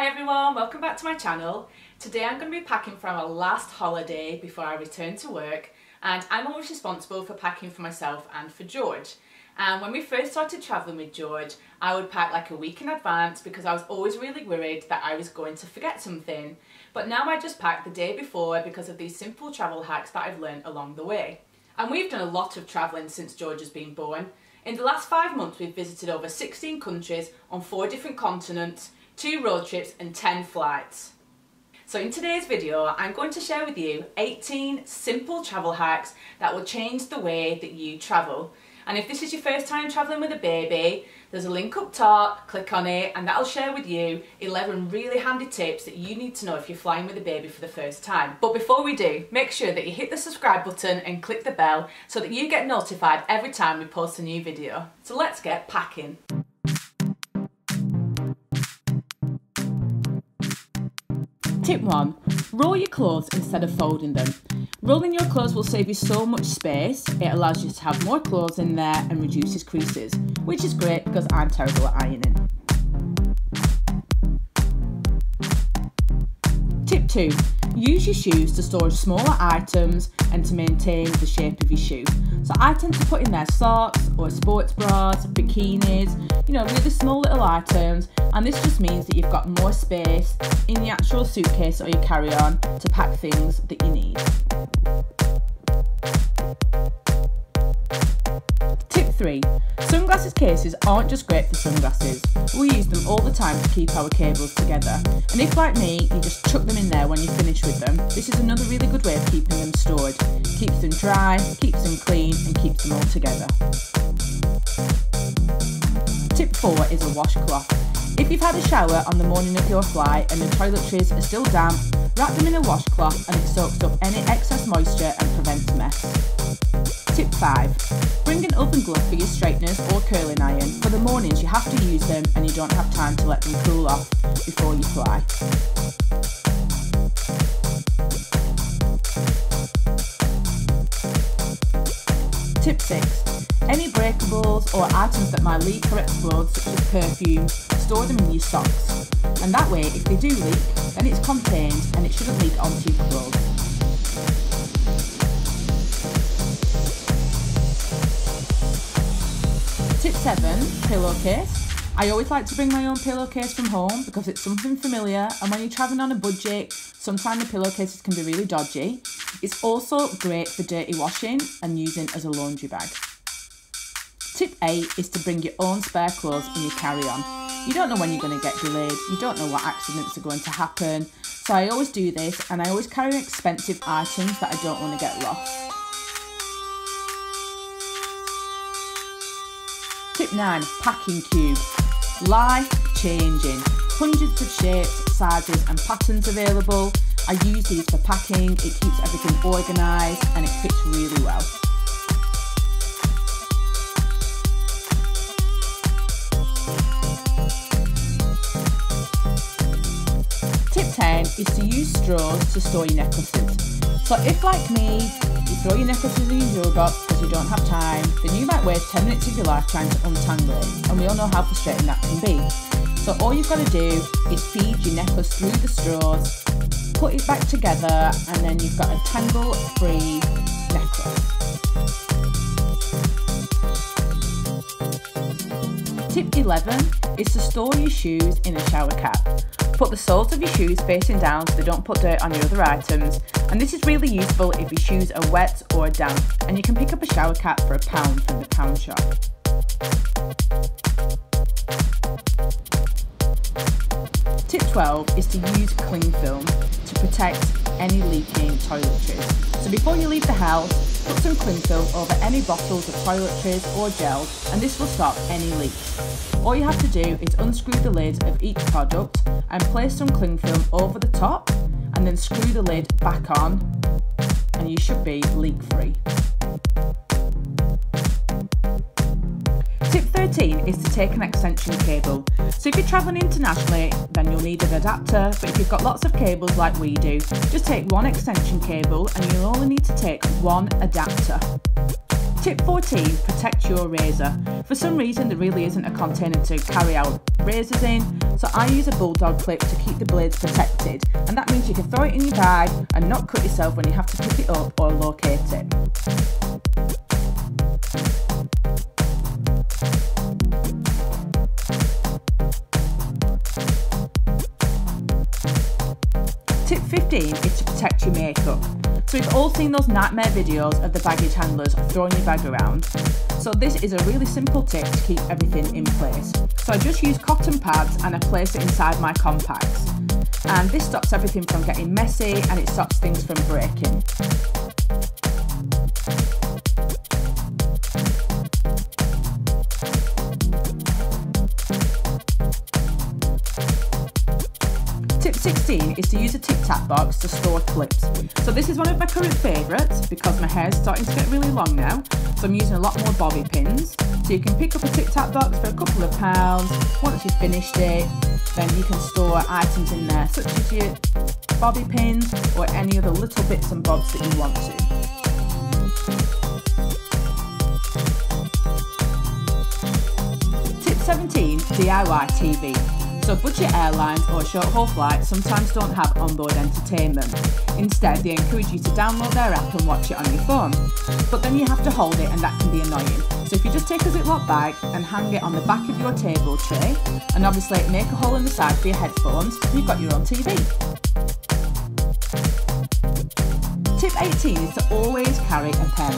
Hi everyone, welcome back to my channel. Today I'm going to be packing for our last holiday before I return to work, and I'm always responsible for packing for myself and for George. And when we first started travelling with George, I would pack like a week in advance because I was always really worried that I was going to forget something. But now I just pack the day before because of these simple travel hacks that I've learned along the way. And we've done a lot of travelling since George has been born. In the last 5 months we've visited over 16 countries on 4 different continents, 2 road trips and 10 flights. So in today's video I'm going to share with you 18 simple travel hacks that will change the way that you travel. And if this is your first time travelling with a baby, there's a link up top, click on it and that'll share with you 11 really handy tips that you need to know if you're flying with a baby for the first time. But before we do, make sure that you hit the subscribe button and click the bell so that you get notified every time we post a new video. So let's get packing. Tip 1. Roll your clothes instead of folding them. Rolling your clothes will save you so much space, it allows you to have more clothes in there and reduces creases, which is great because I'm terrible at ironing. Tip 2. Use your shoes to store smaller items and to maintain the shape of your shoe. So I tend to put in there socks or sports bras, bikinis, you know, really small little items, and this just means that you've got more space in the actual suitcase or your carry-on to pack things that you need. Tip 3. Sunglasses cases aren't just great for sunglasses. We use them all the time to keep our cables together. And if, like me, you just chuck them in there when you finish with them, this is another really good way of keeping them stored. Keeps them dry, keeps them clean and keeps them all together. Tip 4 is a washcloth. If you've had a shower on the morning of your flight and the toiletries are still damp, wrap them in a washcloth and it soaks up any excess moisture and prevents mess. Tip 5. Bring an oven glove for your straighteners or curling iron. For the mornings you have to use them and you don't have time to let them cool off before you fly. Tip 6. Any breakables or items that might leak or explode, such as perfume, store them in your socks. And that way, if they do leak, then it's contained and it shouldn't leak onto your clothes. Tip 7, pillowcase. I always like to bring my own pillowcase from home because it's something familiar, and when you're travelling on a budget, sometimes the pillowcases can be really dodgy. It's also great for dirty washing and using as a laundry bag. Tip 8 is to bring your own spare clothes in your carry-on. You don't know when you're going to get delayed, you don't know what accidents are going to happen, so I always do this and I always carry expensive items that I don't want to get lost. Tip 9, packing cube. Life changing. Hundreds of shapes, sizes and patterns available. I use these for packing, it keeps everything organised and it fits really well. Tip 10 is to use straws to store your necklaces. So if, like me, you throw your necklaces in your jewel box because you don't have time, then you might waste 10 minutes of your life trying to untangle it, and we all know how frustrating that can be. So all you've got to do is feed your necklace through the straws, put it back together, and then you've got a tangle-free necklace. Tip 11 is to store your shoes in a shower cap. Put the soles of your shoes facing down so they don't put dirt on your other items, and this is really useful if your shoes are wet or damp, and you can pick up a shower cap for £1 from the pound shop. Tip 12 is to use cling film to protect any leaking toiletries. So before you leave the house, put some cling film over any bottles of toiletries or gel, and this will stop any leaks. All you have to do is unscrew the lid of each product and place some cling film over the top and then screw the lid back on and you should be leak free. Tip 13 is to take an extension cable. So if you're travelling internationally, then you'll need an adapter, but if you've got lots of cables like we do, just take one extension cable and you'll only need to take one adapter. Tip 14, protect your razor. For some reason there really isn't a container to carry our razors in, so I use a bulldog clip to keep the blades protected, and that means you can throw it in your bag and not cut yourself when you have to pick it up or locate it. Tip 15 is to protect your makeup. So we've all seen those nightmare videos of the baggage handlers throwing your bag around. So this is a really simple tip to keep everything in place. So I just use cotton pads and I place it inside my compacts. And this stops everything from getting messy and it stops things from breaking. Tip 16 is to use a Tic Tac box to store clips. So this is one of my current favourites because my hair's starting to get really long now, so I'm using a lot more bobby pins. So you can pick up a Tic Tac box for a couple of pounds. Once you've finished it, then you can store items in there such as your bobby pins or any other little bits and bobs that you want to. Tip 17, DIY TV. So budget airlines or short-haul flights sometimes don't have onboard entertainment. Instead, they encourage you to download their app and watch it on your phone. But then you have to hold it and that can be annoying. So if you just take a Ziploc bag and hang it on the back of your table tray, and obviously make a hole in the side for your headphones, you've got your own TV. Tip 18 is to always carry a pen.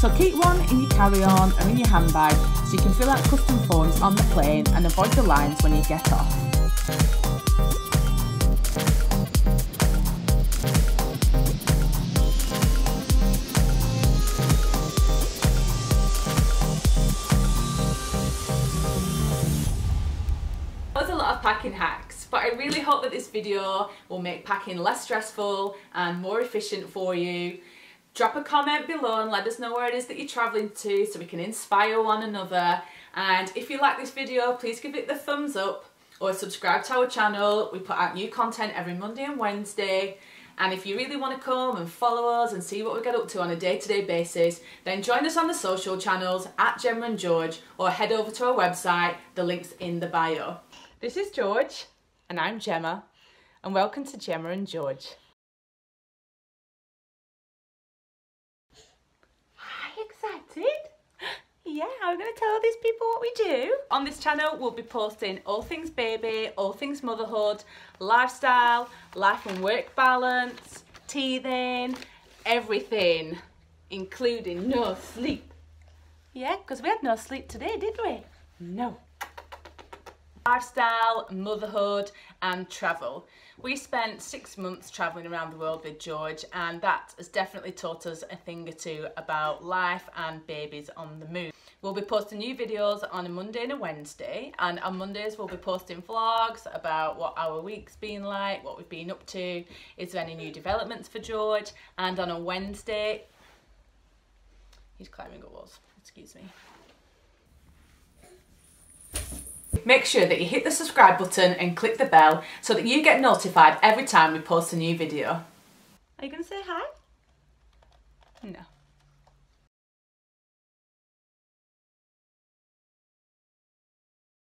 So keep one in your carry-on or in your handbag so you can fill out custom forms on the plane and avoid the lines when you get off. That was a lot of packing hacks, but I really hope that this video will make packing less stressful and more efficient for you. Drop a comment below and let us know where it is that you're travelling to so we can inspire one another. And if you like this video, please give it the thumbs up or subscribe to our channel. We put out new content every Monday and Wednesday. And if you really want to come and follow us and see what we get up to on a day-to-day basis, then join us on the social channels at Gemma and George or head over to our website, the link's in the bio. This is George and I'm Gemma, and welcome to Gemma and George. Yeah, I'm going to tell these people what we do. On this channel, we'll be posting all things baby, all things motherhood, lifestyle, life and work balance, teething, everything, including no sleep. Yeah, because we had no sleep today, did we? No. Lifestyle, motherhood and travel. We spent 6 months travelling around the world with George, and that has definitely taught us a thing or two about life and babies on the move. We'll be posting new videos on a Monday and a Wednesday, and on Mondays we'll be posting vlogs about what our week's been like, what we've been up to, is there any new developments for George, and on a Wednesday, he's climbing up walls, excuse me. Make sure that you hit the subscribe button and click the bell so that you get notified every time we post a new video. Are you going to say hi? No.